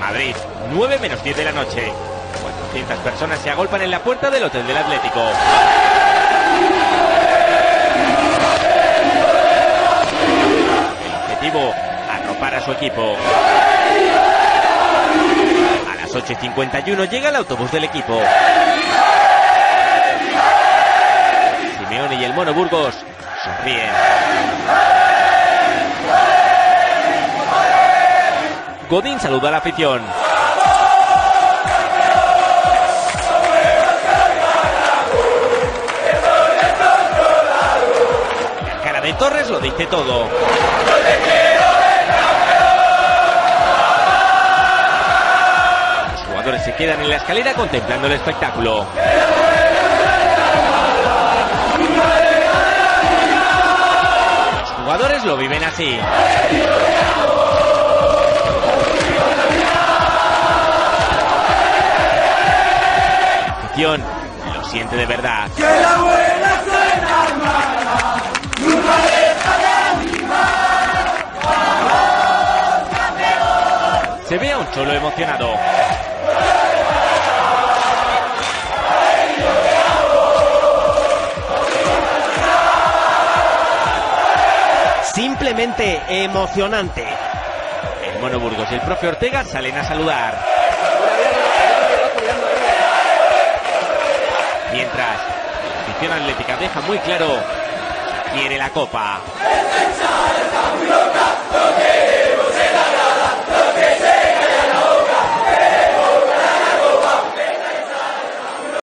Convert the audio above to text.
Madrid, 9 menos 10 de la noche. 400 personas se agolpan en la puerta del Hotel del Atlético. El objetivo, arropar a su equipo. A las 8:51 llega el autobús del equipo. Simeone y el Mono Burgos sonríen. Godín saluda a la afición. La cara de Torres lo dice todo. Los jugadores se quedan en la escalera contemplando el espectáculo. Los jugadores lo viven así. La afición lo siente de verdad. Que la buena suena hermana, nunca deja de animar. Vamos, campeón. Se ve a un Cholo emocionado. Simplemente emocionante. El Mono Burgos y el profe Ortega salen a saludar. Mientras, la afición atlética deja muy claro que quiere la copa.